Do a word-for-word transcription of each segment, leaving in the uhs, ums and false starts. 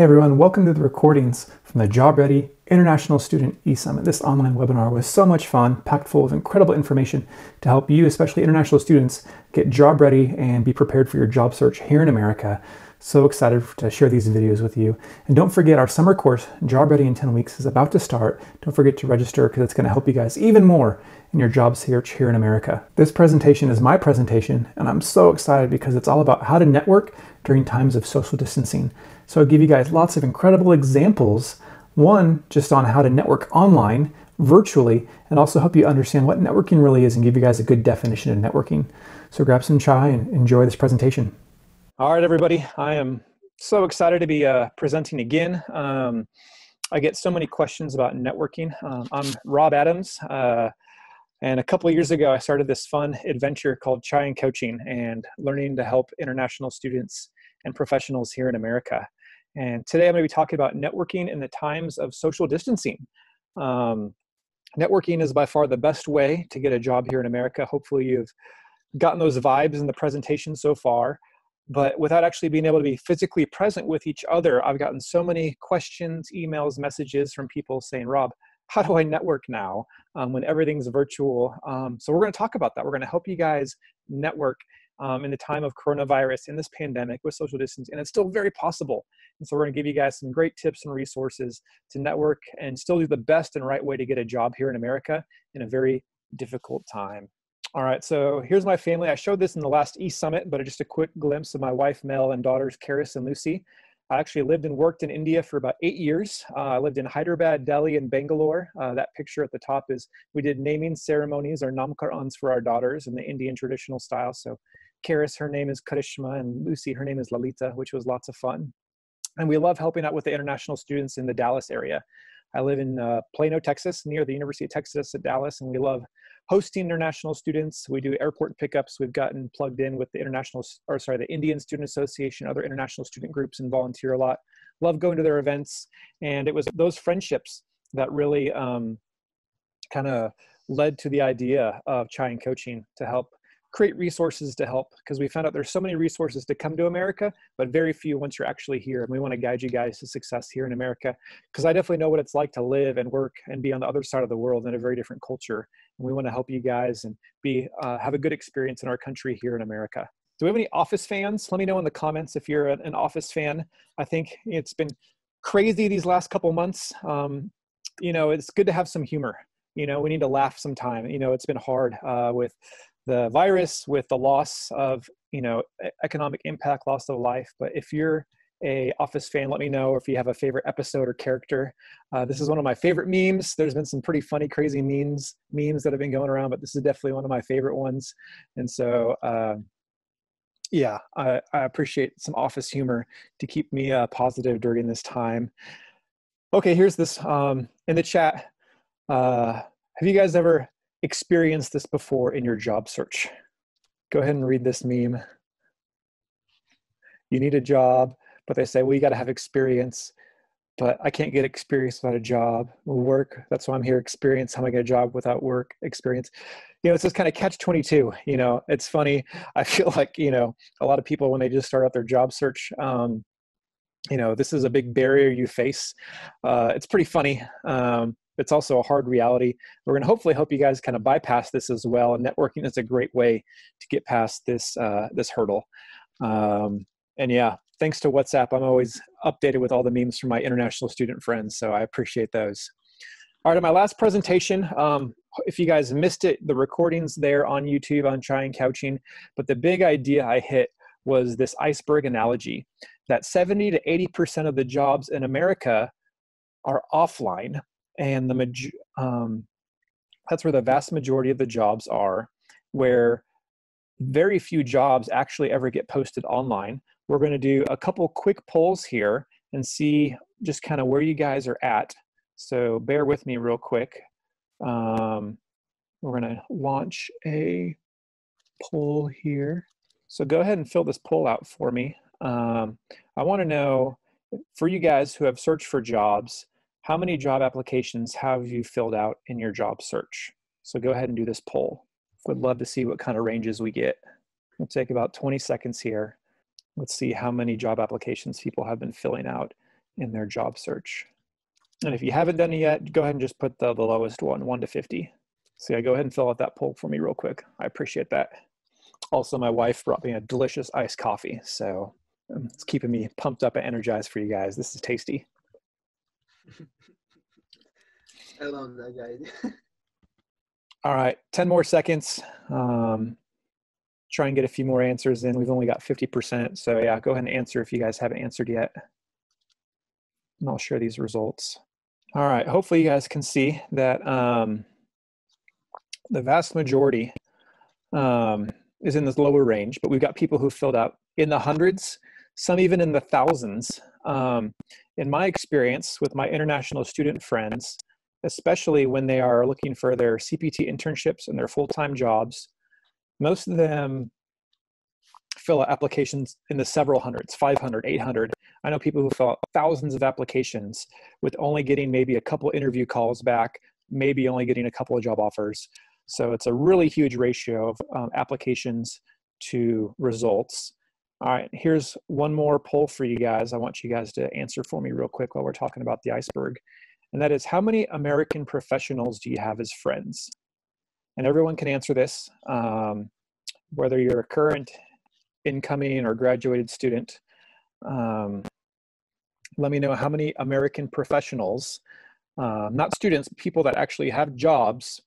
Hey everyone, welcome to the recordings from the Job Ready International Student E-Summit. This online webinar was so much fun, packed full of incredible information to help you, especially international students, get job ready and be prepared for your job search here in America. So excited to share these videos with you. And don't forget our summer course, Job Ready in ten weeks, is about to start. Don't forget to register because it's going to help you guys even more in your job search here in America. This presentation is my presentation, and I'm so excited because it's all about how to network during times of social distancing. So I'll give you guys lots of incredible examples, one just on how to network online, virtually, and also help you understand what networking really is and give you guys a good definition of networking. So grab some chai and enjoy this presentation. All right, everybody. I am so excited to be uh, presenting again. Um, I get so many questions about networking. Um, I'm Rob Adams, uh, and a couple of years ago, I started this fun adventure called Chai and Coaching and learning to help international students and professionals here in America. And today I'm going to be talking about networking in the times of social distancing. Um, networking is by far the best way to get a job here in America. Hopefully you've gotten those vibes in the presentation so far. But without actually being able to be physically present with each other, I've gotten so many questions, emails, messages from people saying, Rob, how do I network now um, when everything's virtual? Um, so we're going to talk about that. We're going to help you guys network Um, in the time of coronavirus, in this pandemic, with social distance, and it's still very possible. And so we're going to give you guys some great tips and resources to network and still do the best and right way to get a job here in America in a very difficult time. All right, so here's my family. I showed this in the last e-summit, but just a quick glimpse of my wife, Mel, and daughters, Karis and Lucy. I actually lived and worked in India for about eight years. Uh, I lived in Hyderabad, Delhi, and Bangalore. Uh, that picture at the top is, we did naming ceremonies or namkarans for our daughters in the Indian traditional style. So Karis, her name is Karishma, and Lucy, her name is Lalita, which was lots of fun. And we love helping out with the international students in the Dallas area. I live in uh, Plano, Texas, near the University of Texas at Dallas, and we love hosting international students. We do airport pickups. We've gotten plugged in with the international, or sorry, the Indian Student Association, other international student groups, and volunteer a lot. Love going to their events. And it was those friendships that really um, kind of led to the idea of Chai and Coaching to help create resources to help, because we found out there's so many resources to come to America, but very few once you're actually here. And we want to guide you guys to success here in America, because I definitely know what it's like to live and work and be on the other side of the world in a very different culture. And we want to help you guys and be uh, have a good experience in our country here in America. Do we have any Office fans? Let me know in the comments if you're an Office fan. I think it's been crazy these last couple months. Um, you know, it's good to have some humor. You know, we need to laugh sometime. You know, it's been hard uh, with the virus, with the loss of, you know, economic impact, loss of life. But if you're a Office fan, let me know, or if you have a favorite episode or character. Uh, this is one of my favorite memes. There's been some pretty funny, crazy memes, memes that have been going around, but this is definitely one of my favorite ones. And so, uh, yeah, I, I appreciate some Office humor to keep me uh, positive during this time. Okay, here's this um, in the chat. Uh, have you guys ever experienced this before in your job search? Go ahead and read this meme. You need a job, but they say, well, you got to have experience, but I can't get experience without a job. Work, that's why I'm here, experience. How am I going to get a job without work experience? You know, it's this kind of catch twenty-two, you know, it's funny. I feel like, you know, a lot of people, when they just start out their job search, um, you know, this is a big barrier you face. Uh, it's pretty funny. Um, It's also a hard reality. We're going to hopefully help you guys kind of bypass this as well. And networking is a great way to get past this uh, this hurdle. Um, and yeah, thanks to WhatsApp, I'm always updated with all the memes from my international student friends. So I appreciate those. All right, in my last presentation, um, if you guys missed it, the recording's there on YouTube on Chai and Coaching. But the big idea I hit was this iceberg analogy that seventy to eighty percent of the jobs in America are offline. And the um, that's where the vast majority of the jobs are, where very few jobs actually ever get posted online. We're going to do a couple quick polls here and see just kind of where you guys are at. So bear with me real quick. Um, we're going to launch a poll here. So go ahead and fill this poll out for me. Um, I want to know, for you guys who have searched for jobs, how many job applications have you filled out in your job search? So go ahead and do this poll. Would love to see what kind of ranges we get. We'll take about twenty seconds here. Let's see how many job applications people have been filling out in their job search. And if you haven't done it yet, go ahead and just put the, the lowest one, one to fifty. So yeah, go ahead and fill out that poll for me real quick. I appreciate that. Also, my wife brought me a delicious iced coffee. So it's keeping me pumped up and energized for you guys. This is tasty. I love that, guys. All right, ten more seconds. Um, try and get a few more answers in. We've only got fifty percent. So yeah, go ahead and answer if you guys haven't answered yet. And I'll share these results. All right, hopefully you guys can see that um, the vast majority um, is in this lower range, but we've got people who filled out in the hundreds, some even in the thousands. Um, in my experience with my international student friends, especially when they are looking for their C P T internships and their full-time jobs, most of them fill out applications in the several hundreds, five hundred, eight hundred. I know people who fill out thousands of applications with only getting maybe a couple interview calls back, maybe only getting a couple of job offers. So it's a really huge ratio of um, applications to results. All right, here's one more poll for you guys. I want you guys to answer for me real quick while we're talking about the iceberg. And that is, how many American professionals do you have as friends? And everyone can answer this, um, whether you're a current, incoming, or graduated student. Um, let me know how many American professionals, uh, not students, people that actually have jobs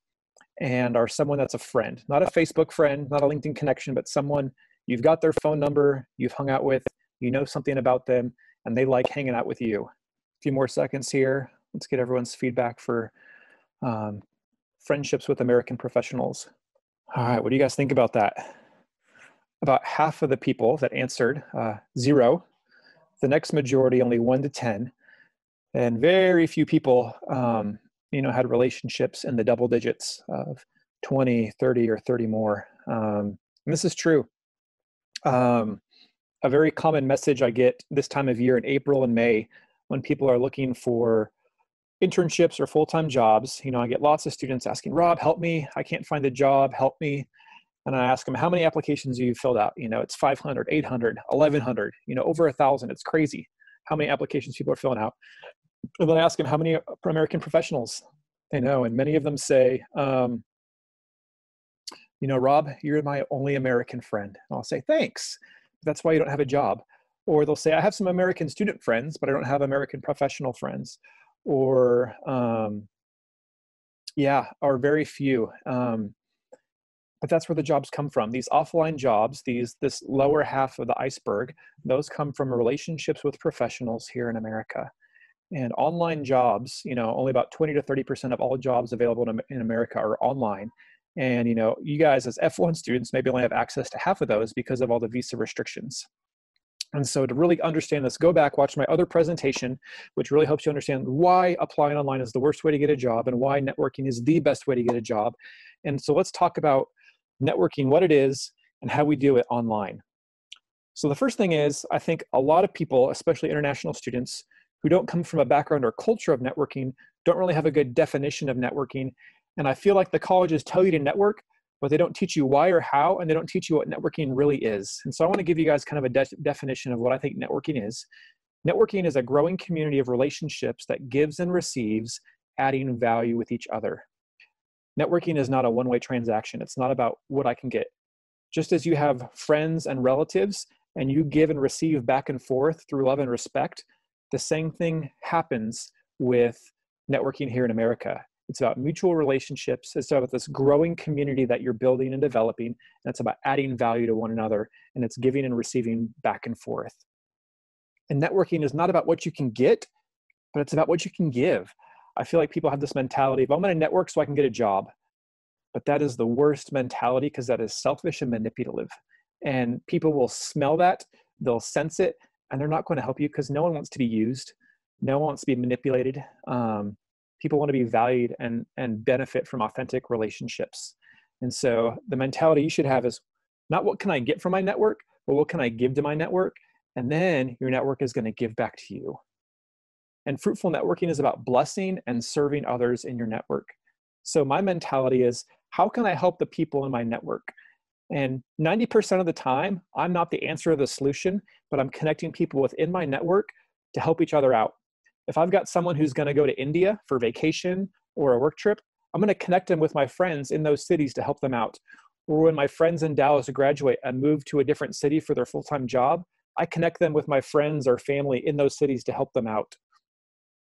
and are someone that's a friend. Not a Facebook friend, not a LinkedIn connection, but someone you've got their phone number, you've hung out with, you know something about them, and they like hanging out with you. A few more seconds here. Let's get everyone's feedback for um, friendships with American professionals. All right, what do you guys think about that? About half of the people that answered, uh, zero. The next majority, only one to ten. And very few people, um, you know, had relationships in the double digits of twenty, thirty, or thirty more. Um, and this is true. Um, a very common message I get this time of year in April and May when people are looking for internships or full-time jobs, you know, I get lots of students asking, Rob, help me. I can't find a job, help me. And I ask them, how many applications have you filled out? You know, it's five hundred, eight hundred, eleven hundred, you know, over a thousand. It's crazy how many applications people are filling out. And then I ask them how many American professionals they know. And many of them say, um, you know, Rob, you're my only American friend. And I'll say, thanks. That's why you don't have a job. Or they'll say, I have some American student friends, but I don't have American professional friends. Or, um, yeah, are very few. Um, but that's where the jobs come from. These offline jobs, these this lower half of the iceberg, those come from relationships with professionals here in America. And online jobs, you know, only about twenty to thirty percent of all jobs available in, in America are online. And, you know, you guys as F one students maybe only have access to half of those because of all the visa restrictions. And so to really understand this, go back, watch my other presentation, which really helps you understand why applying online is the worst way to get a job and why networking is the best way to get a job. And so let's talk about networking, what it is, and how we do it online. So the first thing is, I think a lot of people, especially international students, who don't come from a background or culture of networking, don't really have a good definition of networking. And I feel like the colleges tell you to network, but they don't teach you why or how, and they don't teach you what networking really is. And so I want to give you guys kind of a de- definition of what I think networking is. Networking is a growing community of relationships that gives and receives, adding value with each other. Networking is not a one-way transaction. It's not about what I can get. Just as you have friends and relatives, and you give and receive back and forth through love and respect, the same thing happens with networking here in America. It's about mutual relationships. It's about this growing community that you're building and developing. And it's about adding value to one another. And it's giving and receiving back and forth. And networking is not about what you can get, but it's about what you can give. I feel like people have this mentality of, I'm going to network so I can get a job. But that is the worst mentality, because that is selfish and manipulative. And people will smell that. They'll sense it. And they're not going to help you, because no one wants to be used. No one wants to be manipulated. Um, People want to be valued and, and benefit from authentic relationships. And so the mentality you should have is not what can I get from my network, but what can I give to my network? And then your network is going to give back to you. And fruitful networking is about blessing and serving others in your network. So my mentality is, how can I help the people in my network? And ninety percent of the time, I'm not the answer or the solution, but I'm connecting people within my network to help each other out, If I've got someone who's going to go to India for vacation or a work trip, I'm going to connect them with my friends in those cities to help them out. Or when my friends in Dallas graduate and move to a different city for their full-time job, I connect them with my friends or family in those cities to help them out.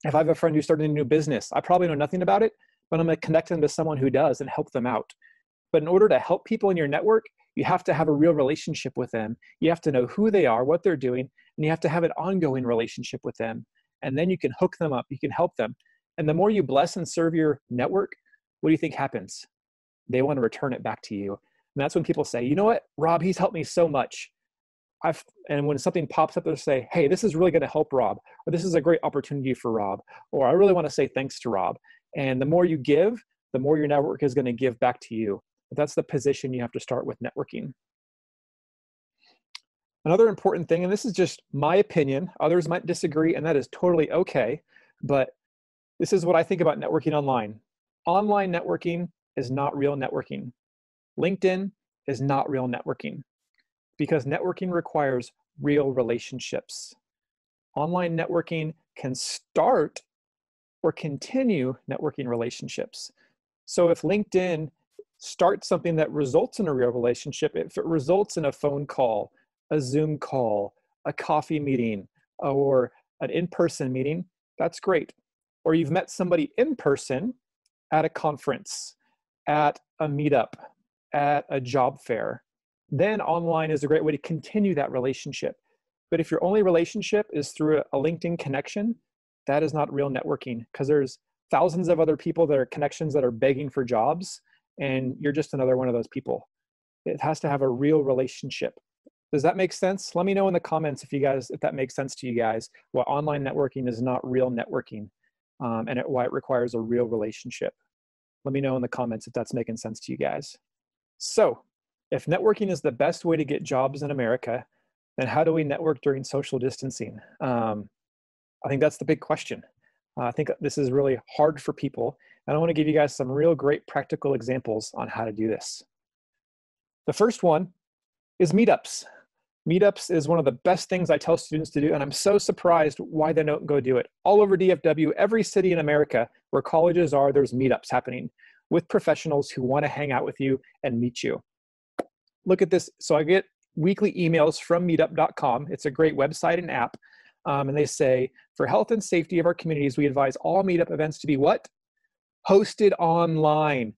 If I have a friend who started a new business, I probably know nothing about it, but I'm going to connect them to someone who does and help them out. But in order to help people in your network, you have to have a real relationship with them. You have to know who they are, what they're doing, and you have to have an ongoing relationship with them. And then you can hook them up. You can help them. And the more you bless and serve your network, what do you think happens? They want to return it back to you. And that's when people say, you know what, Rob, he's helped me so much. I've, and when something pops up, they'll say, hey, this is really going to help Rob, or this is a great opportunity for Rob, or I really want to say thanks to Rob. And the more you give, the more your network is going to give back to you. But that's the position you have to start with networking. Another important thing, and this is just my opinion, others might disagree, and that is totally okay, but this is what I think about networking online. Online networking is not real networking. LinkedIn is not real networking, because networking requires real relationships. Online networking can start or continue networking relationships. So if LinkedIn starts something that results in a real relationship, if it results in a phone call, a Zoom call, a coffee meeting, or an in-person meeting, that's great. Or you've met somebody in person at a conference, at a meetup, at a job fair, then online is a great way to continue that relationship. But if your only relationship is through a LinkedIn connection, that is not real networking, because there's thousands of other people that are connections that are begging for jobs, and you're just another one of those people. It has to have a real relationship. Does that make sense? Let me know in the comments if you guys, if that makes sense to you guys, why online networking is not real networking, um, and it, why it requires a real relationship. Let me know in the comments if that's making sense to you guys. So, if networking is the best way to get jobs in America, then how do we network during social distancing? Um, I think that's the big question. Uh, I think this is really hard for people, and I want to give you guys some real great practical examples on how to do this. The first one is meetups. Meetups is one of the best things I tell students to do, and I'm so surprised why they don't go do it. All over D F W, every city in America where colleges are, there's meetups happening with professionals who want to hang out with you and meet you. Look at this. So I get weekly emails from meetup dot com. It's a great website and app. Um, and they say, for health and safety of our communities, we advise all meetup events to be what? Hosted online.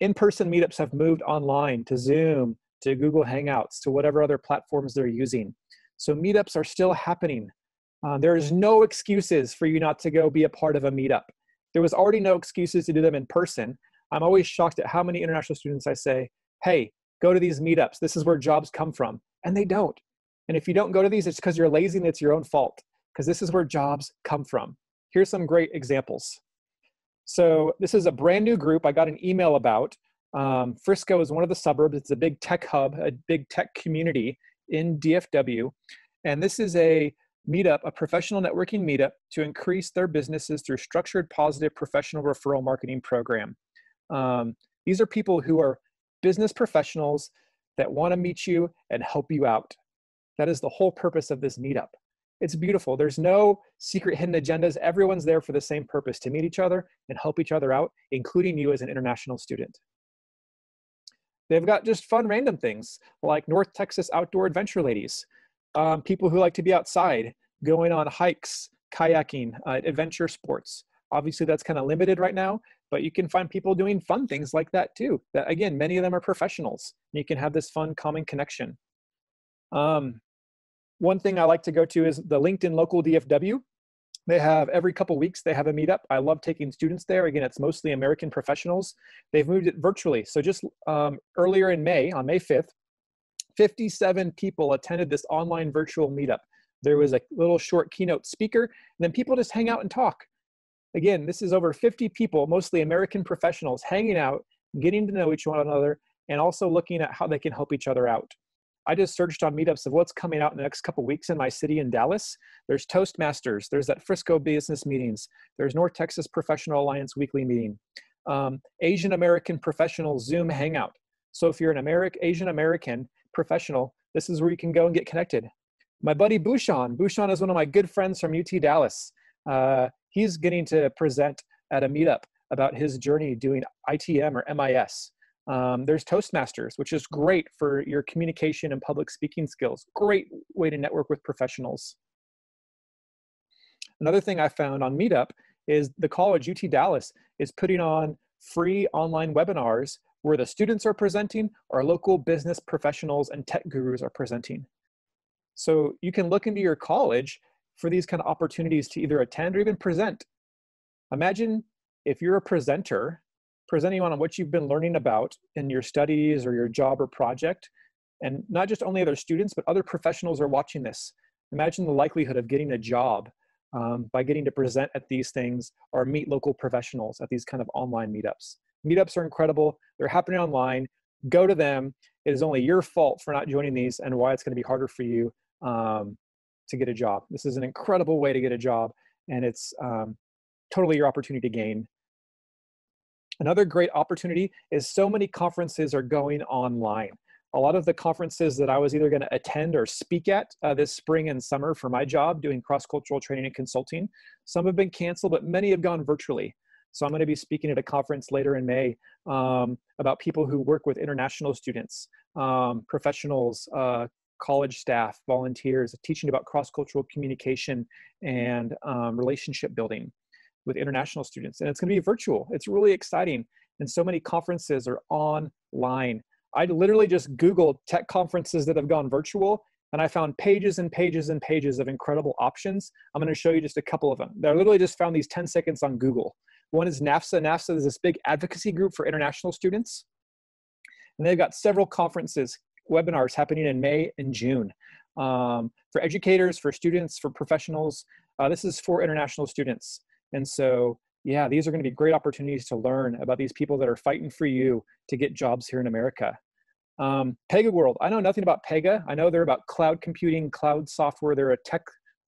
In-person meetups have moved online to Zoom, to Google Hangouts, to whatever other platforms they're using. So meetups are still happening. Uh, there is no excuses for you not to go be a part of a meetup. There was already no excuses to do them in person. I'm always shocked at how many international students I say, hey, go to these meetups. This is where jobs come from. And they don't. And if you don't go to these, it's because you're lazy and it's your own fault, because this is where jobs come from. Here's some great examples. So this is a brand new group I got an email about. Um, Frisco is one of the suburbs. It's a big tech hub, a big tech community in D F W. And this is a meetup, a professional networking meetup to increase their businesses through structured, positive professional referral marketing program. Um, these are people who are business professionals that want to meet you and help you out. That is the whole purpose of this meetup. It's beautiful. There's no secret hidden agendas. Everyone's there for the same purpose, to meet each other and help each other out, including you as an international student. They've got just fun random things like North Texas Outdoor Adventure Ladies, um, people who like to be outside, going on hikes, kayaking, uh, adventure sports. Obviously, that's kind of limited right now, but you can find people doing fun things like that too. That, again, many of them are professionals. You can have this fun, common connection. Um, one thing I like to go to is the LinkedIn Local D F W. They have every couple weeks, they have a meetup. I love taking students there. Again, it's mostly American professionals. They've moved it virtually. So just um, earlier in May, on May fifth, fifty-seven people attended this online virtual meetup. There was a little short keynote speaker, and then people just hang out and talk. Again, this is over fifty people, mostly American professionals, hanging out, getting to know each one another, and also looking at how they can help each other out. I just searched on meetups of what's coming out in the next couple of weeks in my city in Dallas. There's Toastmasters. There's that Frisco Business Meetings. There's North Texas Professional Alliance Weekly Meeting. Um, Asian American Professional Zoom Hangout. So if you're an American, Asian American professional, this is where you can go and get connected. My buddy Bushan. Bushan is one of my good friends from U T Dallas. uh, he's getting to present at a meetup about his journey doing I T M or M I S. Um, there's Toastmasters, which is great for your communication and public speaking skills. Great way to network with professionals. Another thing I found on Meetup is the college, U T Dallas, is putting on free online webinars where the students are presenting or local business professionals and tech gurus are presenting. So you can look into your college for these kind of opportunities to either attend or even present. Imagine if you're a presenter, presenting on what you've been learning about in your studies or your job or project, and not just only other students, but other professionals are watching this. Imagine the likelihood of getting a job um, by getting to present at these things or meet local professionals at these kind of online meetups. Meetups are incredible. They're happening online. Go to them. It is only your fault for not joining these and why it's going to be harder for you um, to get a job. This is an incredible way to get a job, and it's um, totally your opportunity to gain. Another great opportunity is so many conferences are going online. A lot of the conferences that I was either going to attend or speak at uh, this spring and summer for my job doing cross-cultural training and consulting, some have been canceled, but many have gone virtually. So I'm going to be speaking at a conference later in May um, about people who work with international students, um, professionals, uh, college staff, volunteers, teaching about cross-cultural communication and um, relationship building with international students, and it's going to be virtual. It's really exciting, and so many conferences are online. I literally just Googled tech conferences that have gone virtual, and I found pages and pages and pages of incredible options. I'm going to show you just a couple of them. I literally just found these ten seconds on Google. One is NAFSA. NAFSA is this big advocacy group for international students, and they've got several conferences, webinars happening in May and June um, for educators, for students, for professionals. Uh, this is for international students. And so, yeah, these are going to be great opportunities to learn about these people that are fighting for you to get jobs here in America. Um, Pega World. I know nothing about Pega. I know they're about cloud computing, cloud software. They're a tech,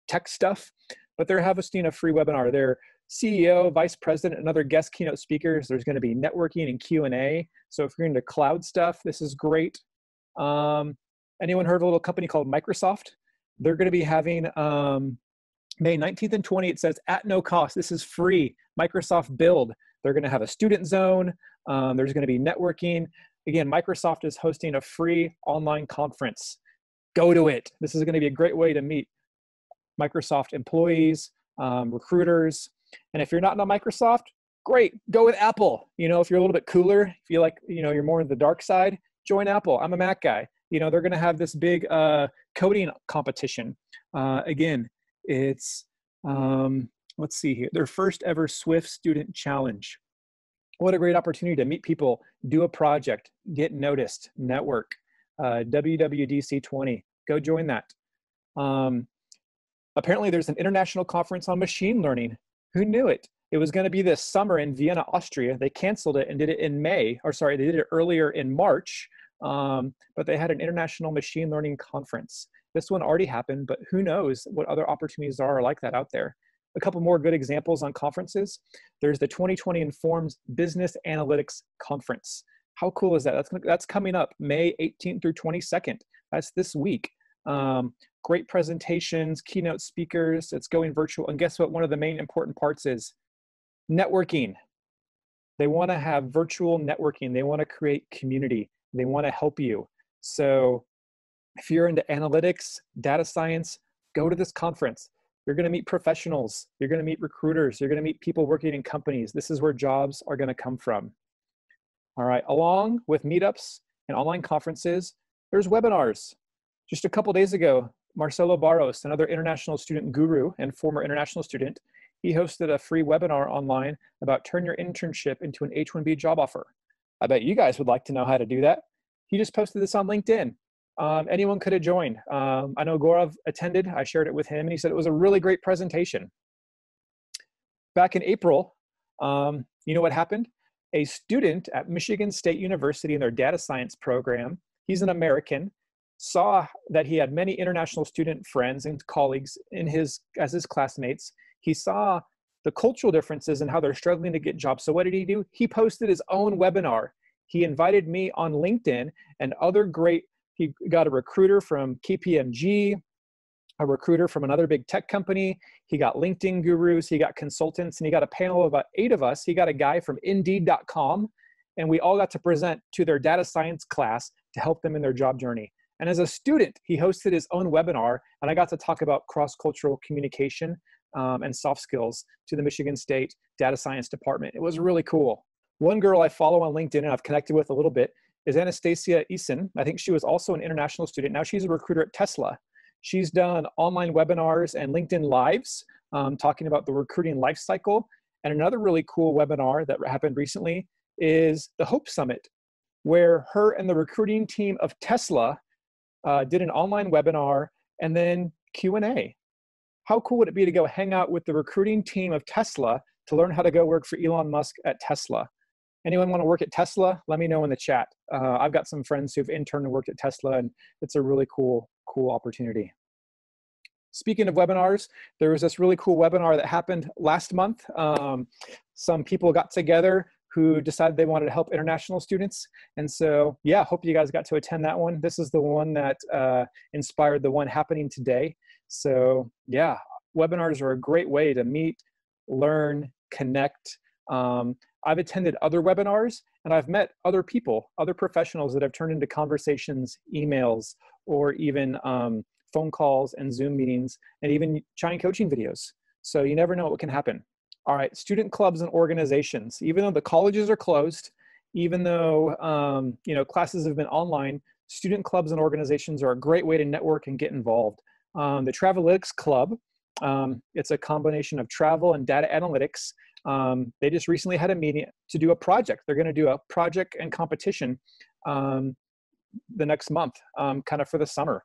tech stuff, but they're hosting a free webinar. Their C E O, vice president, and other guest keynote speakers. There's going to be networking and Q and A. So if you're into cloud stuff, this is great. Um, anyone heard of a little company called Microsoft? They're going to be having... Um, May nineteenth and twentieth, it says at no cost. This is free. Microsoft Build. They're going to have a student zone. Um, there's going to be networking. Again, Microsoft is hosting a free online conference. Go to it. This is going to be a great way to meet Microsoft employees, um, recruiters. And if you're not on Microsoft, great. Go with Apple. You know, if you're a little bit cooler, if you like, you know, you're more in the dark side, join Apple. I'm a Mac guy. You know, they're going to have this big uh, coding competition. Uh, again, It's, um, let's see here, their first ever Swift Student Challenge. What a great opportunity to meet people, do a project, get noticed, network. Uh, W W D C twenty, go join that. Um, apparently there's an international conference on machine learning. Who knew it? It was gonna be this summer in Vienna, Austria. They canceled it and did it in May, or sorry, they did it earlier in March, um, but they had an international machine learning conference. This one already happened, but who knows what other opportunities are like that out there. A couple more good examples on conferences. There's the twenty twenty Informs Business Analytics Conference. How cool is that? That's, that's coming up May eighteenth through twenty-second. That's this week. Um, great presentations, keynote speakers. It's going virtual. And guess what? One of the main important parts is networking. They want to have virtual networking. They want to create community. They want to help you. So if you're into analytics, data science, go to this conference. You're going to meet professionals. You're going to meet recruiters. You're going to meet people working in companies. This is where jobs are going to come from. All right. Along with meetups and online conferences, there's webinars. Just a couple days ago, Marcelo Barros, another international student guru and former international student, he hosted a free webinar online about turn your internship into an H one B job offer. I bet you guys would like to know how to do that. He just posted this on LinkedIn. Um, anyone could have joined. Um, I know Gaurav attended. I shared it with him, and he said it was a really great presentation. Back in April, um, you know what happened? A student at Michigan State University in their data science program, he's an American, saw that he had many international student friends and colleagues in his, as his classmates. He saw the cultural differences and how they're struggling to get jobs. So what did he do? He posted his own webinar. He invited me on LinkedIn and other great. He got a recruiter from K P M G, a recruiter from another big tech company. He got LinkedIn gurus, he got consultants, and he got a panel of about eight of us. He got a guy from Indeed dot com, and we all got to present to their data science class to help them in their job journey. And as a student, he hosted his own webinar, and I got to talk about cross-cultural communication um, and soft skills to the Michigan State Data Science Department. It was really cool. One girl I follow on LinkedIn and I've connected with a little bit is Anastasia Eason. I think she was also an international student. Now she's a recruiter at Tesla. She's done online webinars and LinkedIn Lives um, talking about the recruiting life cycle. And another really cool webinar that happened recently is the Hope Summit, where her and the recruiting team of Tesla uh, did an online webinar and then Q and A. How cool would it be to go hang out with the recruiting team of Tesla to learn how to go work for Elon Musk at Tesla? Anyone want to work at Tesla? Let me know in the chat. Uh, I've got some friends who've interned and worked at Tesla, and it's a really cool, cool opportunity. Speaking of webinars, there was this really cool webinar that happened last month. Um, some people got together who decided they wanted to help international students. And so, yeah, hope you guys got to attend that one. This is the one that uh, inspired the one happening today. So yeah, webinars are a great way to meet, learn, connect. Um, I've attended other webinars and I've met other people, other professionals that have turned into conversations, emails, or even um, phone calls and Zoom meetings, and even Chai and Coaching videos. So you never know what can happen. All right, student clubs and organizations. Even though the colleges are closed, even though um, you know, classes have been online, student clubs and organizations are a great way to network and get involved. Um, the Travelitics Club, um, it's a combination of travel and data analytics. Um, they just recently had a meeting to do a project. They're gonna do a project and competition um, the next month, um, kind of for the summer.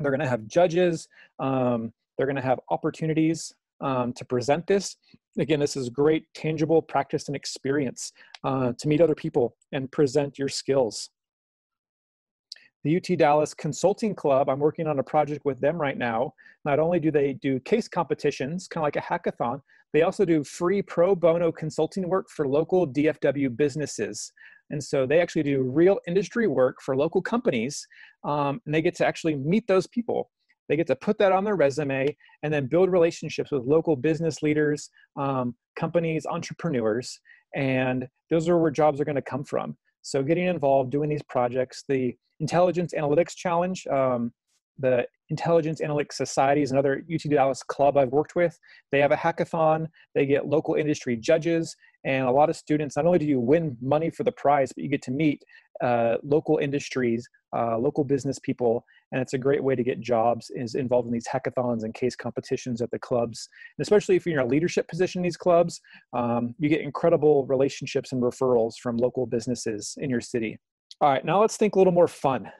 They're gonna have judges, um, they're gonna have opportunities um, to present this. Again, this is great tangible practice and experience uh, to meet other people and present your skills. The U T Dallas Consulting Club, I'm working on a project with them right now. Not only do they do case competitions, kind of like a hackathon, they also do free pro bono consulting work for local D F W businesses. And so they actually do real industry work for local companies, um, and they get to actually meet those people. They get to put that on their resume and then build relationships with local business leaders, um, companies, entrepreneurs, and those are where jobs are gonna come from. So getting involved, doing these projects, the Intelligence Analytics Challenge, um, the Intelligence Analytics Society is another U T Dallas club I've worked with. They have a hackathon, they get local industry judges, and a lot of students, not only do you win money for the prize, but you get to meet uh, local industries, uh, local business people, and it's a great way to get jobs, is involved in these hackathons and case competitions at the clubs. And especially if you're in a leadership position in these clubs, um, you get incredible relationships and referrals from local businesses in your city. All right, now let's think a little more fun.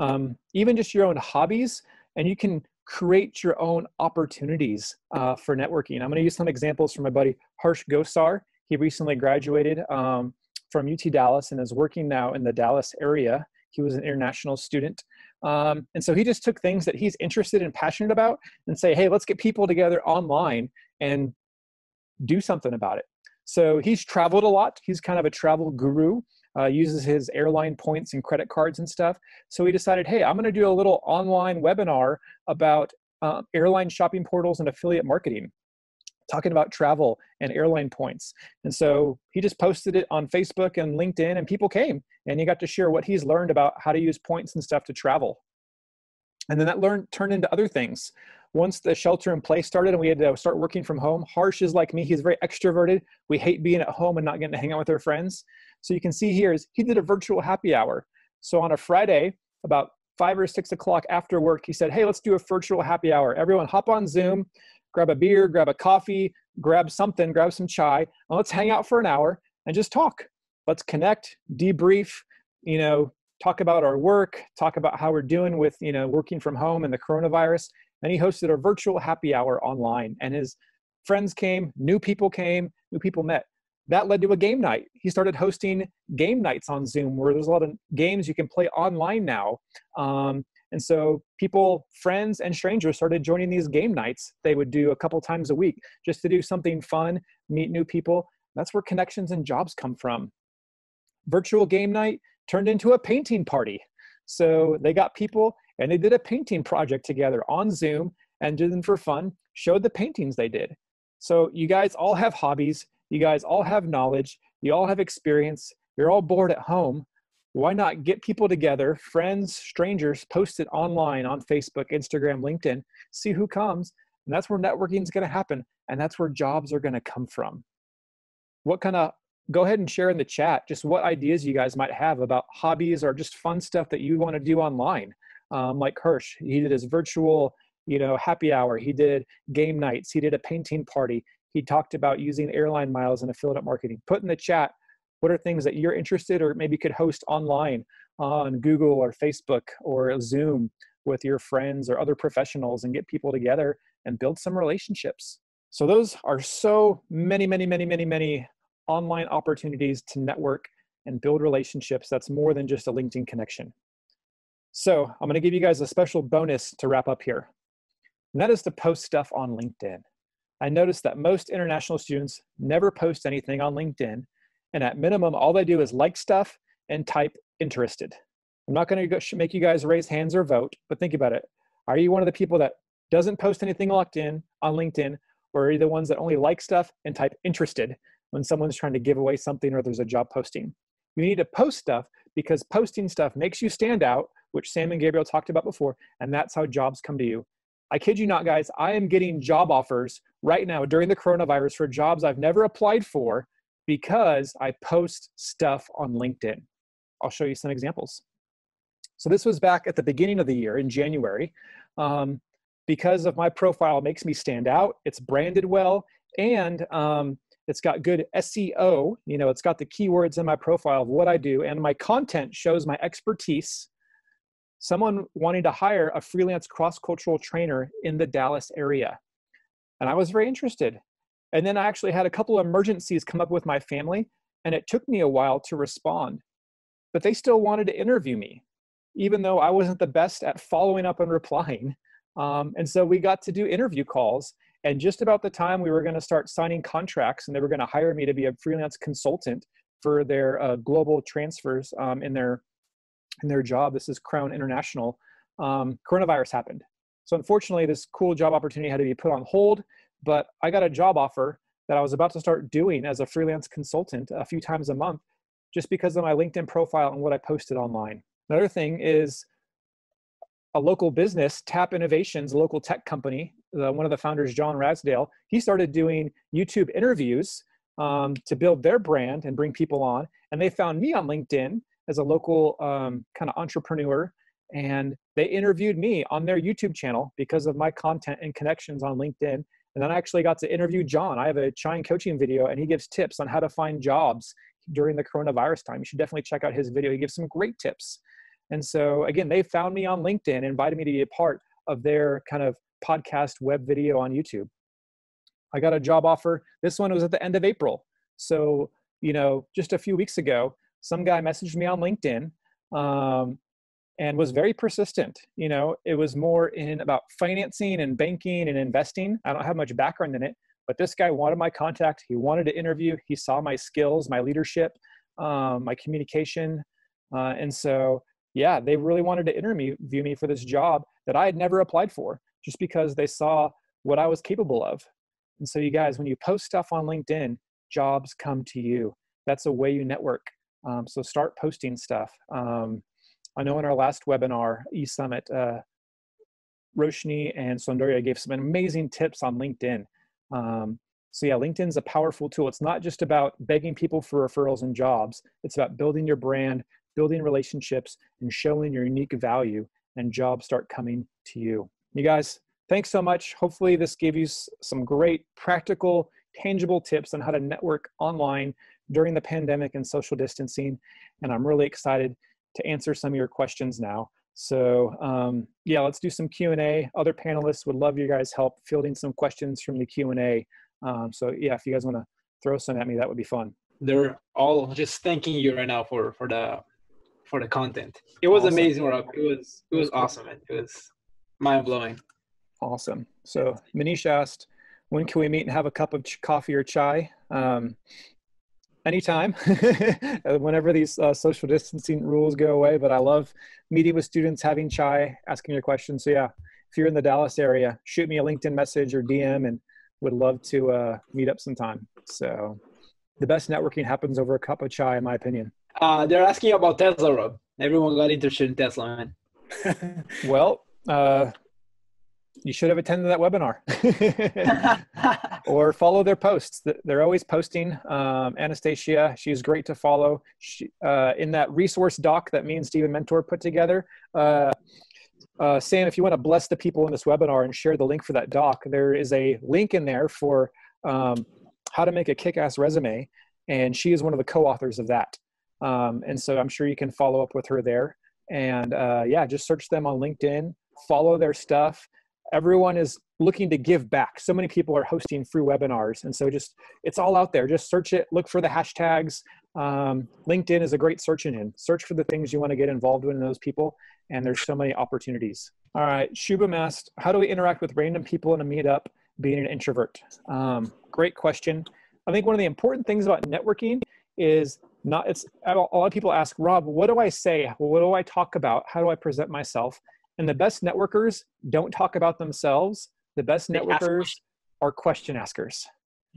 Um, even just your own hobbies, and you can create your own opportunities uh, for networking. I'm gonna use some examples from my buddy Harsh Gosar. He recently graduated um, from U T Dallas and is working now in the Dallas area. He was an international student. Um, and so he just took things that he's interested and passionate about and say, hey, let's get people together online and do something about it. So he's traveled a lot. He's kind of a travel guru. Uh, uses his airline points and credit cards and stuff. So he decided, hey, I'm gonna do a little online webinar about uh, airline shopping portals and affiliate marketing, talking about travel and airline points. And so he just posted it on Facebook and LinkedIn, and people came and he got to share what he's learned about how to use points and stuff to travel. And then that learned, turned into other things. Once the shelter in place started and we had to start working from home, Harsh is like me, he's very extroverted. We hate being at home and not getting to hang out with our friends. So you can see here is he did a virtual happy hour. So on a Friday, about five or six o'clock after work, he said, hey, let's do a virtual happy hour. Everyone hop on Zoom, grab a beer, grab a coffee, grab something, grab some chai, and let's hang out for an hour and just talk. Let's connect, debrief, you know, talk about our work, talk about how we're doing with, you know, working from home and the coronavirus. And he hosted a virtual happy hour online, and his friends came, new people came, new people met. That led to a game night. He started hosting game nights on Zoom where there's a lot of games you can play online now. Um, and so people, friends and strangers started joining these game nights. They would do a couple times a week just to do something fun, meet new people. That's where connections and jobs come from. Virtual game night turned into a painting party. So they got people and they did a painting project together on Zoom, and did them for fun, showed the paintings they did. So you guys all have hobbies. You guys all have knowledge. You all have experience. You're all bored at home. Why not get people together, friends, strangers, post it online on Facebook, Instagram, LinkedIn, see who comes. And that's where networking is going to happen. And that's where jobs are going to come from. What kind of, go ahead and share in the chat just what ideas you guys might have about hobbies or just fun stuff that you want to do online. Um, like Hirsch, he did his virtual, you know, happy hour. He did game nights. He did a painting party. He talked about using airline miles in affiliate marketing. Put in the chat, what are things that you're interested or maybe could host online on Google or Facebook or Zoom with your friends or other professionals, and get people together and build some relationships. So those are so many, many, many, many, many online opportunities to network and build relationships. That's more than just a LinkedIn connection. So I'm going to give you guys a special bonus to wrap up here. And that is to post stuff on LinkedIn. I noticed that most international students never post anything on LinkedIn. And at minimum, all they do is like stuff and type interested. I'm not going to make you guys raise hands or vote, but think about it. Are you one of the people that doesn't post anything locked in on LinkedIn, or are you the ones that only like stuff and type interested when someone's trying to give away something or there's a job posting? You need to post stuff, because posting stuff makes you stand out, which Sam and Gabriel talked about before, and that's how jobs come to you. I kid you not, guys, I am getting job offers right now during the coronavirus for jobs I've never applied for because I post stuff on LinkedIn. I'll show you some examples. So this was back at the beginning of the year in January. Um, because of my profile, it makes me stand out. It's branded well, and um, it's got good S E O. You know, it's got the keywords in my profile of what I do, and my content shows my expertise. Someone wanting to hire a freelance cross-cultural trainer in the Dallas area. And I was very interested. And then I actually had a couple of emergencies come up with my family, and it took me a while to respond. But they still wanted to interview me, even though I wasn't the best at following up and replying. Um, and so we got to do interview calls. And just about the time we were going to start signing contracts, and they were going to hire me to be a freelance consultant for their uh, global transfers um, in their in their job. This is Crown International. Um, coronavirus happened. So unfortunately, this cool job opportunity had to be put on hold, but I got a job offer that I was about to start doing as a freelance consultant a few times a month, just because of my LinkedIn profile and what I posted online. Another thing is a local business, Tap Innovations, a local tech company. The, one of the founders, John Rasdale, he started doing YouTube interviews um, to build their brand and bring people on. And they found me on LinkedIn as a local um, kind of entrepreneur, and they interviewed me on their YouTube channel because of my content and connections on LinkedIn. And then I actually got to interview John. I have a Chai and Coaching video, and he gives tips on how to find jobs during the coronavirus time. You should definitely check out his video. He gives some great tips. And so again, they found me on LinkedIn and invited me to be a part of their kind of podcast web video on YouTube. I got a job offer. This one was at the end of April. So, you know, just a few weeks ago, some guy messaged me on LinkedIn um, and was very persistent. You know, it was more in about financing and banking and investing. I don't have much background in it, but this guy wanted my contact. He wanted to interview. He saw my skills, my leadership, um, my communication. Uh, and so, yeah, they really wanted to interview me for this job that I had never applied for, just because they saw what I was capable of. And so you guys, when you post stuff on LinkedIn, jobs come to you. That's a way you network. Um, so start posting stuff. Um, I know in our last webinar, E-Summit, uh, Roshni and Sondarya gave some amazing tips on LinkedIn. Um, so yeah, LinkedIn's a powerful tool. It's not just about begging people for referrals and jobs. It's about building your brand, building relationships, and showing your unique value, and jobs start coming to you. You guys, thanks so much. Hopefully this gave you some great practical, tangible tips on how to network online during the pandemic and social distancing. And I'm really excited to answer some of your questions now. So um, yeah, let's do some Q and A. Other panelists would love your guys' help fielding some questions from the Q and A. Um, so yeah, if you guys want to throw some at me, that would be fun. They're all just thanking you right now for, for, the, for the content. It was awesome. Amazing, Rob. It was, it was awesome. Man. It was mind-blowing. Awesome. So Manish asked, when can we meet and have a cup of ch coffee or chai? Um, Anytime, whenever these uh, social distancing rules go away. But I love meeting with students, having chai, asking your questions. So yeah, if if you're in the Dallas area, shoot me a LinkedIn message or D M, and would love to uh, meet up sometime. So the best networking happens over a cup of chai, in my opinion. Uh, they're asking about Tesla, Rob. Everyone got interested in Tesla, man. Well, uh, you should have attended that webinar. Or follow their posts. They're always posting. Um, Anastasia, she's great to follow. She, uh, in that resource doc that me and Steven Mentor put together, uh, uh, Sam, if you want to bless the people in this webinar and share the link for that doc, there is a link in there for um, how to make a kick-ass resume. And she is one of the co-authors of that. Um, and so I'm sure you can follow up with her there. And uh, yeah, just search them on LinkedIn, follow their stuff. Everyone is looking to give back. So many people are hosting free webinars. And so just, it's all out there. Just search it, look for the hashtags. Um, LinkedIn is a great search engine. Search for the things you want to get involved with in those people. And there's so many opportunities. All right, Shubham asked, how do we interact with random people in a meetup being an introvert? Um, great question. I think one of the important things about networking is not, it's, a lot of people ask, Rob, what do I say? What do I talk about? How do I present myself? And the best networkers don't talk about themselves. The best networkers are question askers.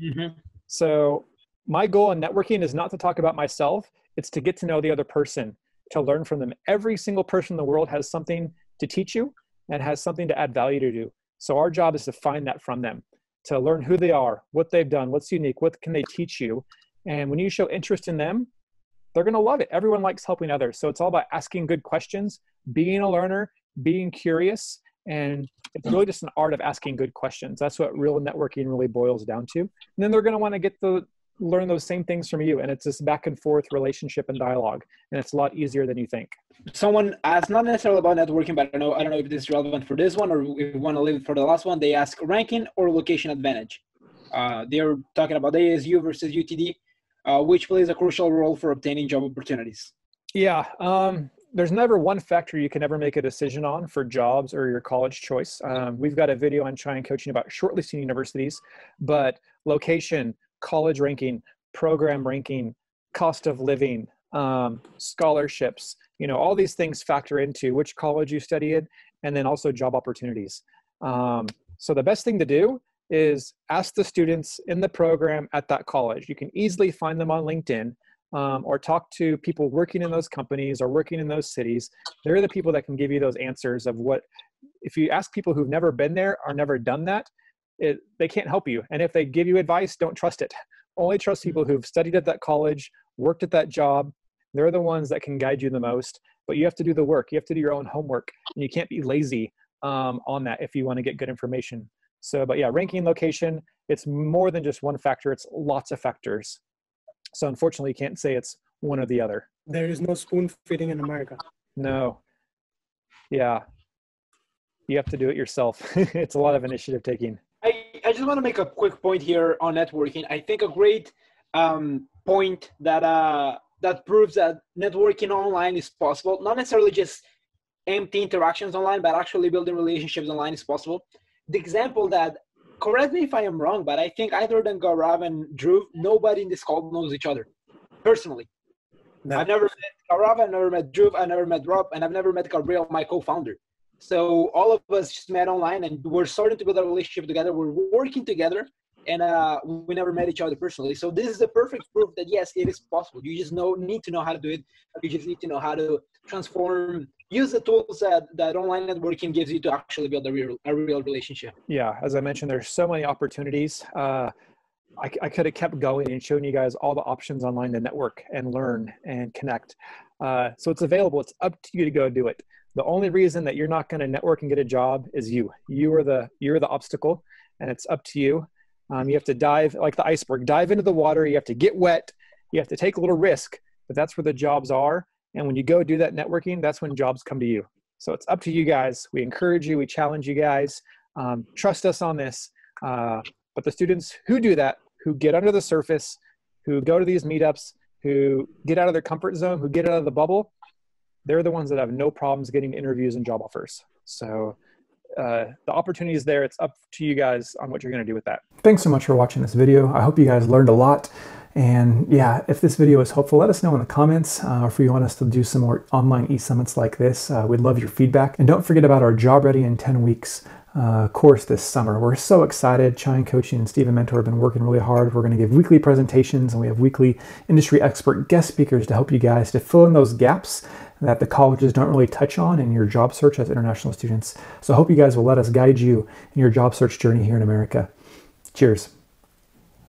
Mm-hmm. So my goal in networking is not to talk about myself. It's to get to know the other person, to learn from them. Every single person in the world has something to teach you and has something to add value to you. So our job is to find that from them, to learn who they are, what they've done, what's unique, what can they teach you. And when you show interest in them, they're going to love it. Everyone likes helping others. So it's all about asking good questions, being a learner, being curious, and it's really just an art of asking good questions. That's what real networking really boils down to. And then they're going to want to get the learn those same things from you, and it's this back and forth relationship and dialogue, and it's a lot easier than you think. Someone asked, not necessarily about networking, but I don't know, I don't know if this is relevant for this one or if we want to leave it for the last one. They ask ranking or location advantage. Uh, they're talking about A S U versus U T D, uh, which plays a crucial role for obtaining job opportunities. Yeah. Um, There's never one factor you can ever make a decision on for jobs or your college choice. Um, we've got a video on Chai and Coaching about shortlisting universities, but location, college ranking, program ranking, cost of living, um, scholarships, you know, all these things factor into which college you study in, and then also job opportunities. Um, so the best thing to do is ask the students in the program at that college. You can easily find them on LinkedIn. Um, or talk to people working in those companies or working in those cities. They're the people that can give you those answers of what, if you ask people who've never been there or never done that, it, they can't help you. And if they give you advice, don't trust it. Only trust people who've studied at that college, worked at that job. They're the ones that can guide you the most, but you have to do the work. You have to do your own homework, and you can't be lazy um, on that if you want to get good information. So, but yeah, ranking, location, it's more than just one factor. It's lots of factors. So unfortunately, you can't say it's one or the other. There is no spoon feeding in America. No. Yeah. You have to do it yourself. It's a lot of initiative taking. I, I just want to make a quick point here on networking. I think a great um, point that, uh, that proves that networking online is possible, not necessarily just empty interactions online, but actually building relationships online is possible. The example that, correct me if I am wrong, but I think other than Gaurav and Dhruv, nobody in this call knows each other, personally. No. I've never met Gaurav, I've never met Dhruv, I've never met Rob, and I've never met Gabriel, my co-founder. So all of us just met online, and we're starting to build a relationship together. We're working together, and uh, we never met each other personally. So this is the perfect proof that, yes, it is possible. You just know, need to know how to do it. You just need to know how to transform, use the tools that, that online networking gives you to actually build a real, a real relationship. Yeah, as I mentioned, there's so many opportunities. Uh, I, I could have kept going and shown you guys all the options online to network and learn and connect. Uh, so it's available. It's up to you to go do it. The only reason that you're not going to network and get a job is you. You are the, you're the obstacle, and it's up to you. Um, you have to dive, like the iceberg, dive into the water. You have to get wet. You have to take a little risk, but that's where the jobs are. And when you go do that networking, that's when jobs come to you. So it's up to you guys. We encourage you. We challenge you guys. Um, trust us on this. Uh, but the students who do that, who get under the surface, who go to these meetups, who get out of their comfort zone, who get out of the bubble, they're the ones that have no problems getting interviews and job offers. So uh, the opportunity is there. It's up to you guys on what you're going to do with that. Thanks so much for watching this video. I hope you guys learned a lot. And yeah, if this video is helpful, let us know in the comments, uh, or if you want us to do some more online e-summits like this. Uh, we'd love your feedback. And don't forget about our Job Ready in ten weeks uh, course this summer. We're so excited. Chai and Coaching and Steven Mentor have been working really hard. We're going to give weekly presentations, and we have weekly industry expert guest speakers to help you guys to fill in those gaps that the colleges don't really touch on in your job search as international students. So I hope you guys will let us guide you in your job search journey here in America. Cheers.